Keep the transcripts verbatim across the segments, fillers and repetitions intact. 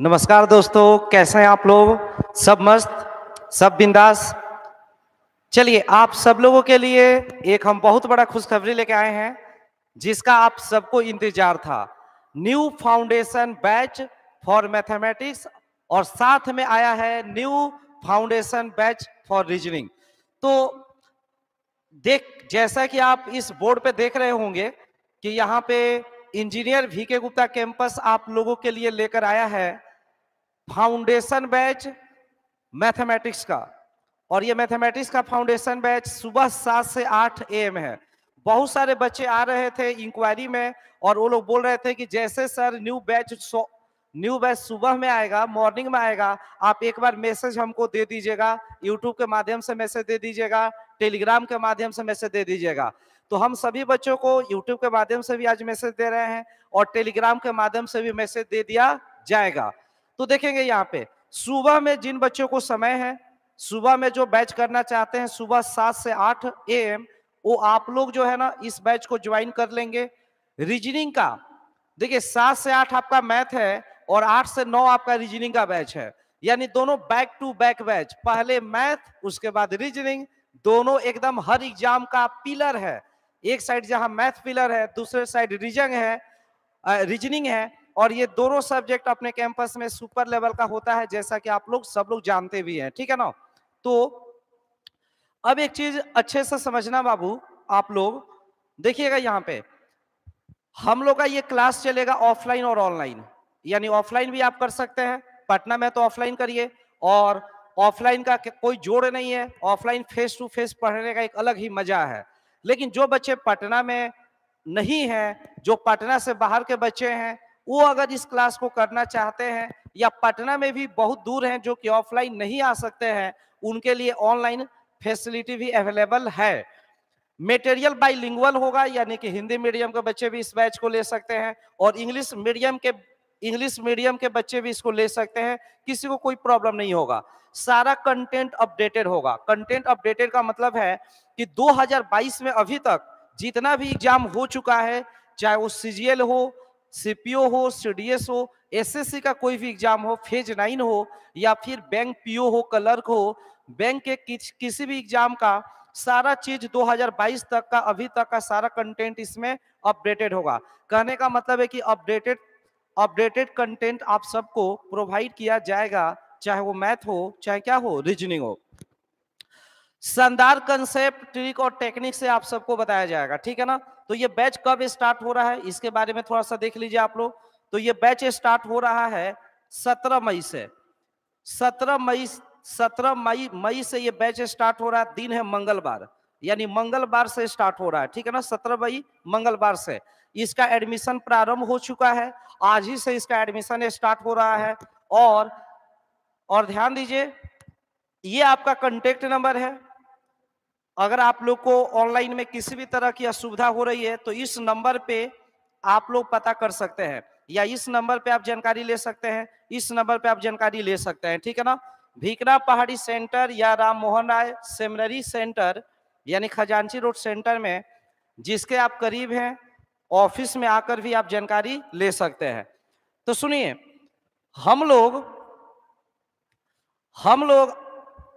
नमस्कार दोस्तों, कैसे हैं आप लोग? सब मस्त, सब बिंदास। चलिए, आप सब लोगों के लिए एक हम बहुत बड़ा खुशखबरी लेके आए हैं जिसका आप सबको इंतजार था। New foundation batch for mathematics और साथ में आया है new foundation batch for reasoning. तो देख, जैसा कि आप इस बोर्ड पे देख रहे होंगे कि यहाँ पे इंजीनियर वीके गुप्ता कैंपस आप लोगों के लिए लेकर आया है फाउंडेशन बैच मैथमेटिक्स का। और ये मैथमेटिक्स का फाउंडेशन बैच सुबह सात से आठ ए एम है। बहुत सारे बच्चे आ रहे थे इंक्वायरी में और वो लोग बोल रहे थे कि जैसे sir new batch new batch सुबह में आएगा, मॉर्निंग में आएगा, आप एक बार मैसेज हमको दे दीजिएगा। यूट्यूब के माध्यम से मैसेज दे दीजिएगा, टेलीग्राम के माध्यम से मैसेज दे दीजिएगा। तो हम सभी बच्चों को यूट्यूब के माध्यम से भी आज मैसेज दे रहे हैं और टेलीग्राम के माध्यम से भी मैसेज दे दिया जाएगा। तो देखेंगे यहाँ पे सुबह में जिन बच्चों को समय है, सुबह में जो बैच करना चाहते हैं सुबह सात से आठ ए एम, वो आप लोग जो है ना इस बैच को ज्वाइन कर लेंगे। रीजनिंग का देखिए, सात से आठ आपका मैथ है और आठ से नौ आपका रीजनिंग का बैच है, यानी दोनों बैक टू बैक बैच, पहले मैथ उसके बाद रीजनिंग। दोनों एकदम हर एग्जाम का पिलर है। एक साइड जहां मैथ पिलर है, दूसरे साइड रीजनिंग है रीजनिंग है और ये दोनों सब्जेक्ट अपने कैंपस में सुपर लेवल का होता है, जैसा कि आप लोग सब लोग जानते भी हैं, ठीक है ना। तो अब एक चीज अच्छे से समझना बाबू, आप लोग देखिएगा यहाँ पे हम लोग का ये क्लास चलेगा ऑफलाइन और ऑनलाइन, यानी ऑफलाइन भी आप कर सकते हैं। पटना में तो ऑफलाइन करिए, और ऑफलाइन का कोई जोड़ नहीं है। ऑफलाइन फेस टू फेस पढ़ने का एक अलग ही मजा है। लेकिन जो बच्चे पटना में नहीं हैं, जो पटना से बाहर के बच्चे हैं, वो अगर इस क्लास को करना चाहते हैं या पटना में भी बहुत दूर हैं जो कि ऑफलाइन नहीं आ सकते हैं, उनके लिए ऑनलाइन फैसिलिटी भी अवेलेबल है। मटेरियल बाइलिंगुअल होगा, यानी कि हिंदी मीडियम के बच्चे भी इस बैच को ले सकते हैं और इंग्लिश मीडियम के इंग्लिश मीडियम के बच्चे भी इसको ले सकते हैं। किसी को कोई प्रॉब्लम नहीं होगा। सारा कंटेंट अपडेटेड होगा। कंटेंट अपडेटेड का मतलब है कि दो हज़ार बाईस में अभी तक जितना भी एग्जाम हो चुका है, चाहे वो सी जी एल हो, सी पी ओ हो, सी डी एस हो, एस एस सी का कोई भी एग्जाम हो, फेज नाइन हो या फिर बैंक पी ओ हो, क्लर्क हो, बैंक के किस, किसी भी एग्जाम का सारा चीज दो हज़ार बाईस तक का अभी तक का सारा कंटेंट इसमें अपडेटेड होगा। कहने का मतलब है कि अपडेटेड अपडेटेड कंटेंट आप सबको प्रोवाइड किया जाएगा, चाहे वो मैथ हो, चाहे क्या हो, रीजनिंग हो। शानदार कंसेप्ट, ट्रिक और टेक्निक से आप सबको बताया जाएगा, ठीक है ना। तो ये बैच कब स्टार्ट हो रहा है इसके बारे में थोड़ा सा देख लीजिए आप लोग। तो ये बैच स्टार्ट हो रहा है सत्रह मई से। सत्रह मई सत्रह मई मई से ये बैच स्टार्ट हो रहा है। दिन है मंगलवार, यानी मंगलवार से स्टार्ट हो रहा है, ठीक है ना। सत्रह मई मंगलवार से इसका एडमिशन प्रारंभ हो चुका है। आज ही से इसका एडमिशन स्टार्ट हो रहा है। और और ध्यान दीजिए, ये आपका कॉन्टेक्ट नंबर है। अगर आप लोग को ऑनलाइन में किसी भी तरह की असुविधा हो रही है तो इस नंबर पे आप लोग पता कर सकते हैं, या इस नंबर पे आप जानकारी ले सकते हैं, इस नंबर पे आप जानकारी ले सकते हैं, ठीक है ना। भिकना पहाड़ी सेंटर या राम मोहन राय सेमिनरी सेंटर, यानी खजांची रोड सेंटर में, जिसके आप करीब हैं, ऑफिस में आकर भी आप जानकारी ले सकते हैं। तो सुनिए, हम लोग हम लोग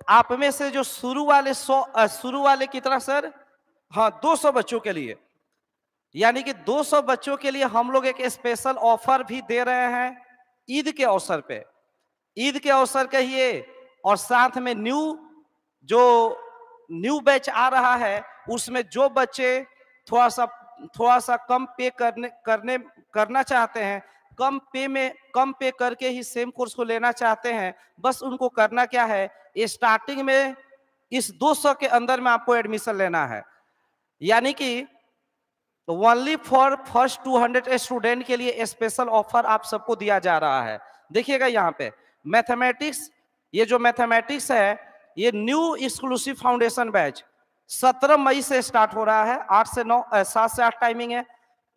आप में से जो शुरू वाले सौ शुरू वाले कितना सर? हाँ, दो सौ बच्चों के लिए, यानी कि दो सौ बच्चों के लिए हम लोग एक स्पेशल ऑफर भी दे रहे हैं ईद के अवसर पे। ईद के अवसर कहिए और साथ में न्यू जो न्यू बैच आ रहा है उसमें जो बच्चे थोड़ा सा थोड़ा सा कम पे करने करने करना चाहते हैं, कम पे में कम पे करके ही सेम कोर्स को लेना चाहते हैं, बस उनको करना क्या है, स्टार्टिंग में इस दो सौ के अंदर में आपको एडमिशन लेना है। यानी कि ओनली फॉर फर्स्ट दो सौ स्टूडेंट के लिए स्पेशल ऑफर आप सबको दिया जा रहा है। देखिएगा यहाँ पे मैथमेटिक्स, ये जो मैथमेटिक्स है ये न्यू एक्सक्लूसिव फाउंडेशन बैच सत्रह मई से स्टार्ट हो रहा है। आठ से नौ सात से आठ टाइमिंग है।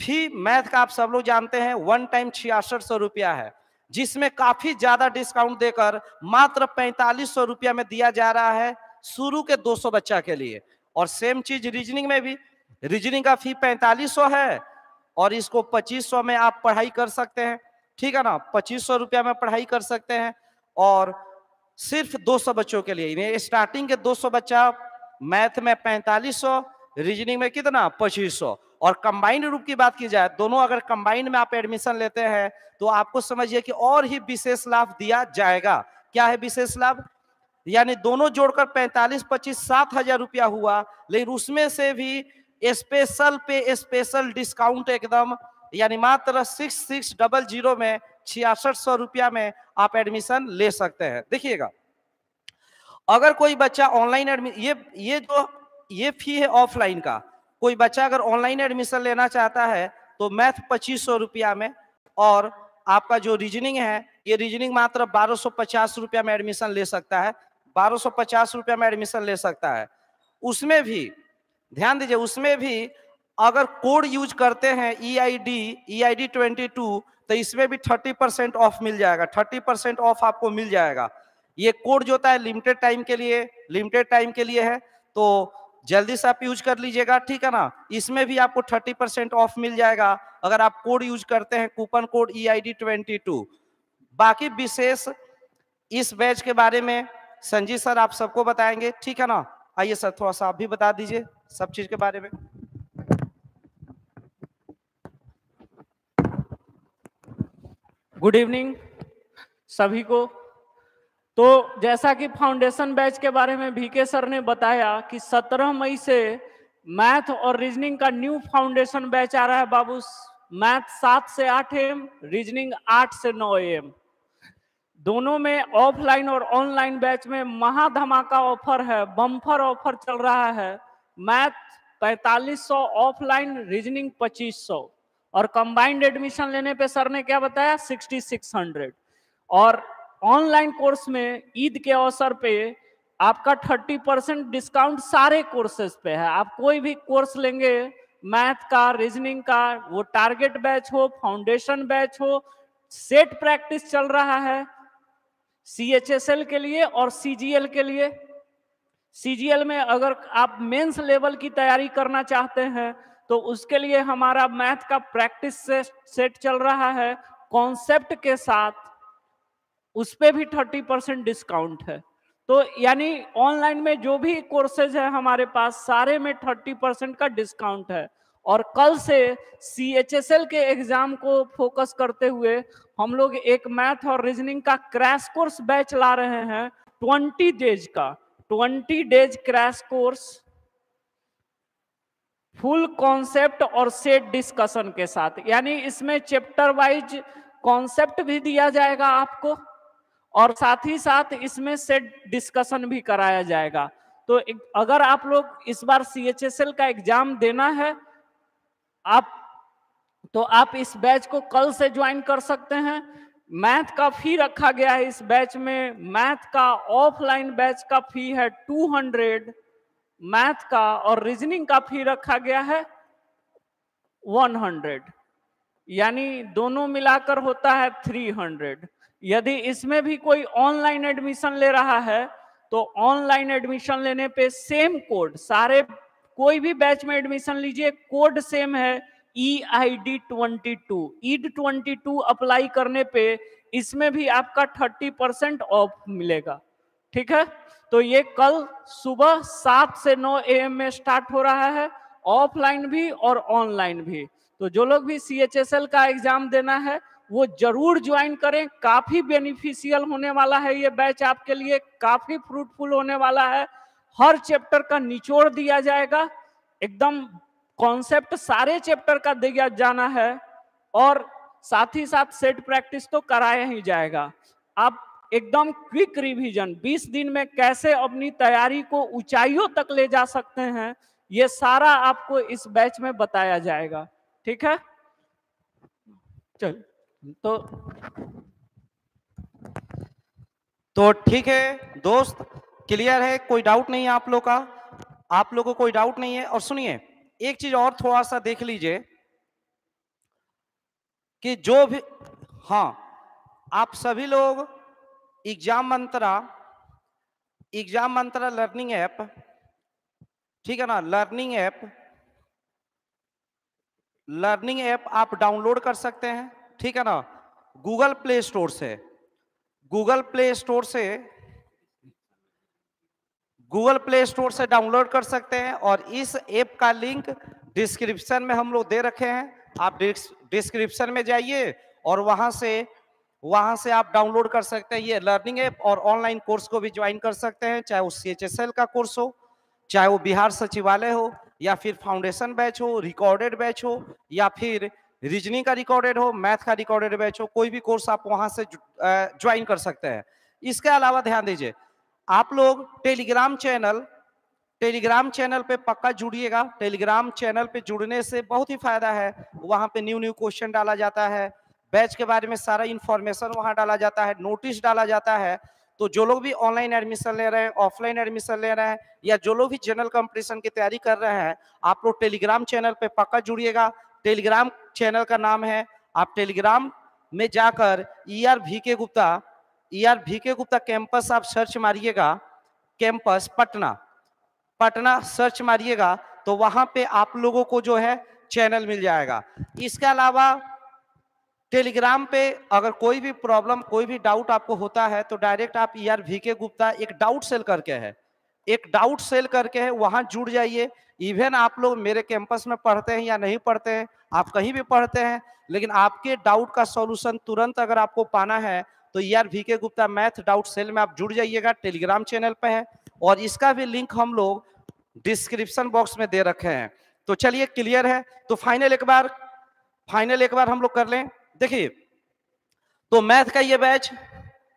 फी मैथ का आप सब लोग जानते हैं वन टाइम छियासठ सौ रुपया है, जिसमें काफी ज्यादा डिस्काउंट देकर मात्र पैंतालीस सौ रुपया में दिया जा रहा है शुरू के दो सौ बच्चा के लिए। और सेम चीज रीजनिंग में भी, रीजनिंग का फी पैंतालीस सौ है और इसको पच्चीस सौ में आप पढ़ाई कर सकते हैं। ठीक है ना, पच्चीस सौ रुपया में पढ़ाई कर सकते हैं और सिर्फ दो सौ बच्चों के लिए। स्टार्टिंग के दो सौ बच्चा, मैथ में पैंतालीस सौ, रीजनिंग में कितना पच्चीस सौ, और कंबाइंड रूप की बात की जाए, दोनों अगर कंबाइंड में आप एडमिशन लेते हैं तो आपको समझिए कि और ही विशेष लाभ दिया जाएगा। क्या है विशेष लाभ? यानी दोनों जोड़कर पैंतालीस पच्चीस सात हजार रुपया हुआ, लेकिन उसमें से भी स्पेशल पे स्पेशल डिस्काउंट एकदम, यानी मात्र सिक्स सिक्स डबल जीरो में छियासठ सौ रुपया में आप एडमिशन ले सकते हैं। देखिएगा, अगर कोई बच्चा ऑनलाइन एडमिशन, ये ये जो ये फी है ऑफलाइन का, कोई बच्चा अगर ऑनलाइन एडमिशन लेना चाहता है तो मैथ पच्चीस सौ रुपया में, और आपका जो रीजनिंग है, ये रीजनिंग मात्र बारह सौ पचास रुपया में एडमिशन ले सकता है, बारह सौ पचास रुपया में एडमिशन ले सकता है। उसमें भी ध्यान दीजिए, उसमें भी अगर कोड यूज करते हैं ई I D E I D बाईस तो इसमें भी तीस परसेंट ऑफ मिल जाएगा, तीस परसेंट ऑफ आपको मिल जाएगा। ये कोड जो होता है लिमिटेड टाइम के लिए, लिमिटेड टाइम के लिए है, तो जल्दी से आप यूज कर लीजिएगा, ठीक है ना। इसमें भी आपको तीस परसेंट ऑफ मिल जाएगा अगर आप कोड यूज करते हैं, coupon code E I D बाईस। बाकी विशेष इस बैच के बारे में संजीत सर आप सबको बताएंगे, ठीक है ना। आइए सर, थोड़ा सा आप भी बता दीजिए सब चीज के बारे में। गुड इवनिंग सभी को। तो जैसा कि फाउंडेशन बैच के बारे में वीके सर ने बताया कि सत्रह मई से मैथ और रीजनिंग का न्यू फाउंडेशन बैच आ रहा है बाबू। मैथ सात से आठ ए एम, रीजनिंग आठ से नौ ए एम, दोनों में ऑफलाइन और ऑनलाइन बैच में महा धमाका ऑफर है, बम्पर ऑफर चल रहा है। मैथ पैंतालीस सौ ऑफलाइन, रीजनिंग पच्चीस सौ, और कंबाइंड एडमिशन लेने पे सर ने क्या बताया, छियासठ सौ। और ऑनलाइन कोर्स में ईद के अवसर पे आपका तीस परसेंट डिस्काउंट सारे कोर्सेज पे है। आप कोई भी कोर्स लेंगे, मैथ का, रीजनिंग का, वो टारगेट बैच हो, फाउंडेशन बैच हो, सेट प्रैक्टिस चल रहा है सी एच एस एल के लिए और सी जी एल के लिए। सी जी एल में अगर आप मेंस लेवल की तैयारी करना चाहते हैं तो उसके लिए हमारा मैथ का प्रैक्टिस से सेट चल रहा है कॉन्सेप्ट के साथ, उस पे भी तीस परसेंट डिस्काउंट है। तो यानी ऑनलाइन में जो भी कोर्सेज है हमारे पास, सारे में तीस परसेंट का डिस्काउंट है। और कल से सी एच एस एल के एग्जाम को फोकस करते हुए हम लोग एक मैथ और रीजनिंग का क्रैश कोर्स बैच ला रहे हैं, बीस डेज का, बीस days crash course full concept और सेट डिस्कशन के साथ। यानी इसमें चैप्टर वाइज कॉन्सेप्ट भी दिया जाएगा आपको, और साथ ही साथ इसमें सेट डिस्कशन भी कराया जाएगा। तो अगर आप लोग इस बार सी एच एस एल का एग्जाम देना है आप, तो आप इस बैच को कल से ज्वाइन कर सकते हैं। मैथ का फी रखा गया है इस बैच में, मैथ का ऑफलाइन बैच का फी है टू हंड्रेड, मैथ का और रीजनिंग का फी रखा गया है सौ, यानी दोनों मिलाकर होता है तीन सौ। यदि इसमें भी कोई ऑनलाइन एडमिशन ले रहा है तो ऑनलाइन एडमिशन लेने पे सेम कोड, सारे कोई भी बैच में एडमिशन लीजिए, कोड सेम है ई आई डी बाईस, ई आई डी बाईस अप्लाई करने पे इसमें भी आपका तीस परसेंट ऑफ मिलेगा, ठीक है। तो ये कल सुबह सात से नौ ए एम में स्टार्ट हो रहा है, ऑफलाइन भी और ऑनलाइन भी। तो जो लोग भी सी एच एस एल का एग्जाम देना है वो जरूर ज्वाइन करें, काफी बेनिफिशियल होने वाला है ये बैच आपके लिए, काफी फ्रूटफुल होने वाला है। हर चैप्टर का निचोड़ दिया जाएगा, एकदम कॉन्सेप्ट सारे चैप्टर का दिया जाना है, और साथ ही साथ सेट प्रैक्टिस तो कराया ही जाएगा। आप एकदम क्विक रिवीजन, बीस दिन में कैसे अपनी तैयारी को ऊंचाइयों तक ले जा सकते हैं, ये सारा आपको इस बैच में बताया जाएगा, ठीक है। चल तो तो ठीक है दोस्त, क्लियर है, कोई डाउट नहीं है आप लोग का, आप लोगों को कोई डाउट नहीं है। और सुनिए एक चीज और थोड़ा सा देख लीजिए कि जो भी, हाँ, आप सभी लोग exam mantra, exam mantra learning app, ठीक है ना, लर्निंग ऐप, लर्निंग ऐप आप डाउनलोड कर सकते हैं, ठीक है ना। गूगल प्ले स्टोर से गूगल प्ले स्टोर से गूगल प्ले स्टोर से डाउनलोड कर सकते हैं। और इस ऐप का लिंक डिस्क्रिप्शन में हम लोग दे रखे हैं, आप डिस्क्रिप्शन में जाइए और वहां से वहां से आप डाउनलोड कर सकते हैं ये लर्निंग ऐप, और ऑनलाइन कोर्स को भी ज्वाइन कर सकते हैं, चाहे वो सी एच एस एल का कोर्स हो, चाहे वो बिहार सचिवालय हो, या फिर फाउंडेशन बैच हो, रिकॉर्डेड बैच हो, या फिर रीजनिंग का रिकॉर्डेड हो, मैथ का रिकॉर्डेड बैच हो, कोई भी कोर्स आप वहां से ज्वाइन कर सकते हैं। इसके अलावा ध्यान दीजिए, आप लोग टेलीग्राम चैनल टेलीग्राम चैनल पे पक्का जुड़िएगा। टेलीग्राम चैनल पे जुड़ने से बहुत ही फायदा है, वहां पे न्यू न्यू क्वेश्चन डाला जाता है, बैच के बारे में सारा इंफॉर्मेशन वहां डाला जाता है, नोटिस डाला जाता है। तो जो लोग भी ऑनलाइन एडमिशन ले रहे हैं, ऑफलाइन एडमिशन ले रहे हैं, या जो लोग भी जनरल कंपटीशन की तैयारी कर रहे हैं, आप लोग टेलीग्राम चैनल पे पक्का जुड़िएगा। टेलीग्राम चैनल का नाम है, आप टेलीग्राम में जाकर ई आर वी के गुप्ता ई R V K Gupta campus आप सर्च मारिएगा, कैंपस पटना पटना सर्च मारिएगा, तो वहां पे आप लोगों को जो है चैनल मिल जाएगा। इसके अलावा टेलीग्राम पे अगर कोई भी प्रॉब्लम, कोई भी डाउट आपको होता है, तो डायरेक्ट आप ई आर वी के गुप्ता एक डाउट सेल करके है एक डाउट सेल करके है वहां जुड़ जाइए। इवन आप लोग मेरे कैंपस में पढ़ते हैं या नहीं पढ़ते हैं, आप कहीं भी पढ़ते हैं, लेकिन आपके डाउट का सॉल्यूशन तुरंत अगर आपको पाना है तो ई R V K Gupta math doubt cell में आप जुड़ जाइएगा, टेलीग्राम चैनल पे है। और इसका भी लिंक हम लोग डिस्क्रिप्शन बॉक्स में दे रखे हैं। तो चलिए, क्लियर है। तो फाइनल एक बार फाइनल एक बार हम लोग कर लें। देखिए, तो मैथ का ये बैच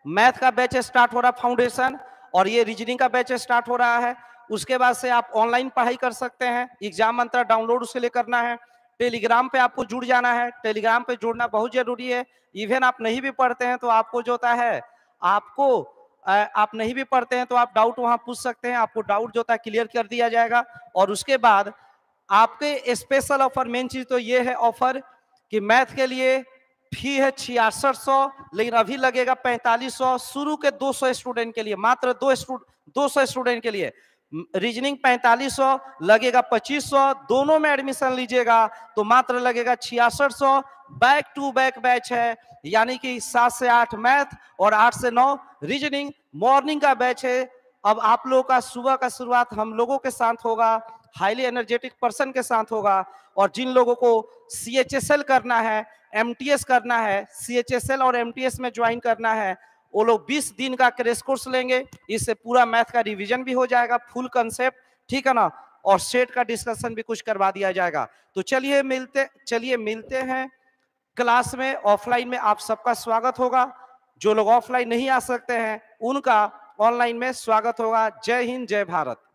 मैथ का बैच स्टार्ट हो रहा है, फाउंडेशन, और ये रीजनिंग का बैच स्टार्ट हो रहा है। उसके बाद से आप ऑनलाइन पढ़ाई कर सकते हैं, एग्जाम मंत्रा डाउनलोड उसके लिए करना है, टेलीग्राम पे आपको जुड़ जाना है। टेलीग्राम पे जुड़ना बहुत जरूरी है। इवन आप नहीं भी पढ़ते हैं तो आपको जो होता है आपको आप नहीं भी पढ़ते हैं तो आप डाउट वहां पूछ सकते हैं, आपको डाउट जो होता है क्लियर कर दिया जाएगा। और उसके बाद आपके स्पेशल ऑफर, मेन चीज तो ये है ऑफर कि मैथ के लिए फी है छियासठ सौ, लेकिन अभी लगेगा पैंतालीस सौ, शुरू के दो सौ स्टूडेंट के लिए, मात्र दो दो सौ स्टूडेंट के लिए। रीजनिंग पैंतालीस सौ, लगेगा पच्चीस सौ, दोनों में एडमिशन लीजिएगा तो मात्र लगेगा छियासठ सौ। बैक टू बैक बैच है, यानी कि सात से आठ मैथ और आठ से नौ रीजनिंग, मॉर्निंग का बैच है। अब आप लोगों का सुबह का शुरुआत हम लोगों के साथ होगा, हाईली एनर्जेटिक पर्सन के साथ होगा। और जिन लोगों को सी एच एस एल करना है, एम टी एस करना है, सी एच एस एल और एम टी एस में ज्वाइन करना है, वो लोग बीस दिन का क्रैश कोर्स लेंगे। इससे पूरा मैथ का रिवीजन भी हो जाएगा, फुल कंसेप्ट, ठीक है ना, और सेट का डिस्कशन भी कुछ करवा दिया जाएगा। तो चलिए मिलते चलिए मिलते हैं क्लास में। ऑफलाइन में आप सबका स्वागत होगा, जो लोग ऑफलाइन नहीं आ सकते हैं उनका ऑनलाइन में स्वागत होगा। जय हिंद, जय भारत।